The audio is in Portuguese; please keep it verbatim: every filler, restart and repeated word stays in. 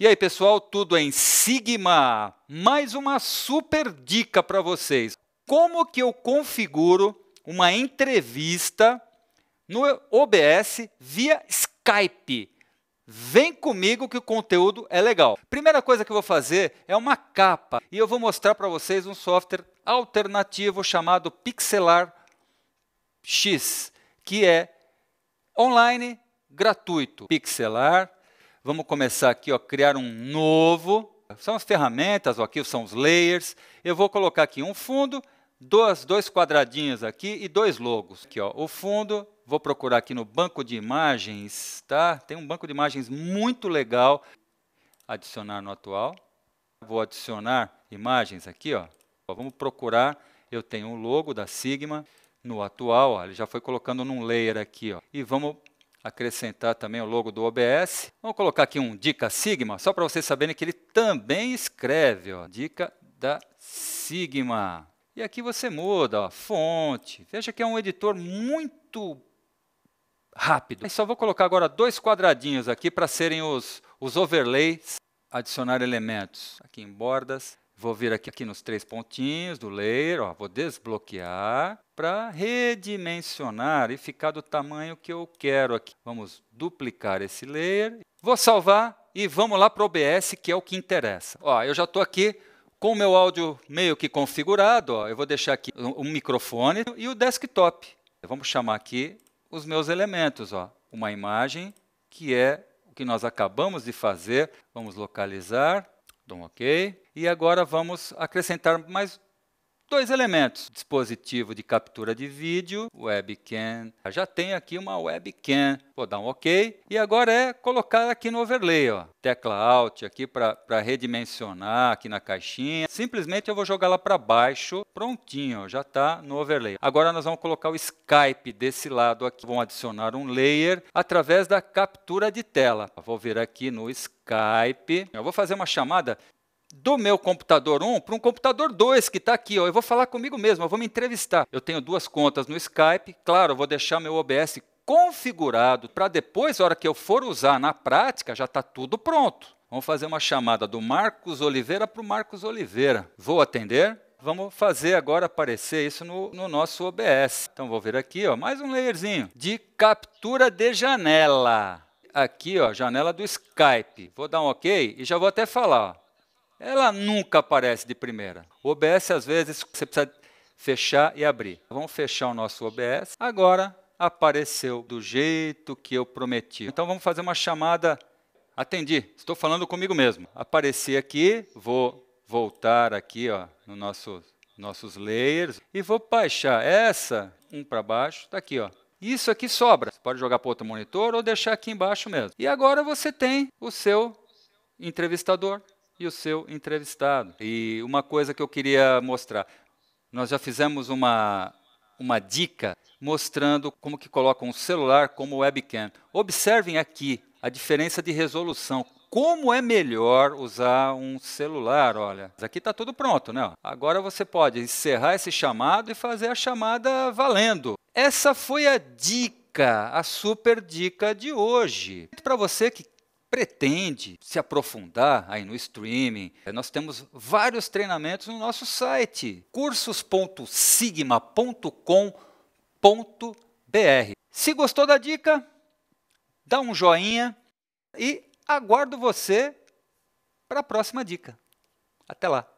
E aí, pessoal, tudo em Seegma? Mais uma super dica para vocês. Como que eu configuro uma entrevista no O B S via Skype? Vem comigo que o conteúdo é legal. Primeira coisa que eu vou fazer é uma capa. E eu vou mostrar para vocês um software alternativo chamado Pixlr X, que é online, gratuito. Pixlr. Vamos começar aqui, ó, criar um novo. São as ferramentas, ó, aqui são os layers. Eu vou colocar aqui um fundo, dois, dois quadradinhos aqui e dois logos. Aqui, ó, o fundo, vou procurar aqui no banco de imagens, tá? Tem um banco de imagens muito legal. Adicionar no atual. Vou adicionar imagens aqui, ó. Ó, vamos procurar. Eu tenho um logo da Seegma no atual, ó, ele já foi colocando num layer aqui, ó. E vamos acrescentar também o logo do O B S. Vamos colocar aqui um Dica Seegma, só para vocês saberem que ele também escreve, ó, Dica da Seegma. E aqui você muda, ó, fonte. Veja que é um editor muito rápido. Eu só vou colocar agora dois quadradinhos aqui para serem os, os overlays. Adicionar elementos aqui em bordas. Vou vir aqui, aqui nos três pontinhos do layer, ó, vou desbloquear para redimensionar e ficar do tamanho que eu quero aqui. Vamos duplicar esse layer. Vou salvar e vamos lá para o O B S, que é o que interessa. Ó, eu já estou aqui com o meu áudio meio que configurado. Ó, eu vou deixar aqui o um microfone e o desktop. Vamos chamar aqui os meus elementos. Ó, uma imagem, que é o que nós acabamos de fazer. Vamos localizar. Dou um OK. E agora vamos acrescentar mais dois elementos. Dispositivo de captura de vídeo, webcam. Já tem aqui uma webcam. Vou dar um OK. E agora é colocar aqui no overlay. Ó. Tecla Alt aqui para redimensionar aqui na caixinha. Simplesmente eu vou jogar lá para baixo. Prontinho, já está no overlay. Agora nós vamos colocar o Skype desse lado aqui. Vamos adicionar um layer através da captura de tela. Vou vir aqui no Skype. Eu vou fazer uma chamada do meu computador um para um computador dois que está aqui. Ó. Eu vou falar comigo mesmo, eu vou me entrevistar. Eu tenho duas contas no Skype. Claro, eu vou deixar meu O B S configurado para depois, na hora que eu for usar na prática, já está tudo pronto. Vamos fazer uma chamada do Marcos Oliveira para o Marcos Oliveira. Vou atender. Vamos fazer agora aparecer isso no, no nosso O B S. Então, vou vir aqui, ó, mais um layerzinho de captura de janela. Aqui, ó, janela do Skype. Vou dar um OK e já vou até falar. Ó. Ela nunca aparece de primeira. O O B S, às vezes, você precisa fechar e abrir. Vamos fechar o nosso O B S. Agora, apareceu do jeito que eu prometi. Então, vamos fazer uma chamada. Atendi. Estou falando comigo mesmo. Apareci aqui. Vou voltar aqui, ó, no nosso, nossos layers. E vou baixar essa, um para baixo. Tá aqui, ó. Isso aqui sobra. Você pode jogar para outro monitor ou deixar aqui embaixo mesmo. E agora você tem o seu entrevistador e o seu entrevistado. E uma coisa que eu queria mostrar. Nós já fizemos uma, uma dica mostrando como que coloca um celular como webcam. Observem aqui a diferença de resolução. Como é melhor usar um celular, olha. Aqui está tudo pronto, né? Agora você pode encerrar esse chamado e fazer a chamada valendo. Essa foi a dica, a super dica de hoje. Para você que pretende se aprofundar aí no streaming, nós temos vários treinamentos no nosso site, cursos ponto seegma ponto com ponto br. Se gostou da dica, dá um joinha e aguardo você para a próxima dica. Até lá!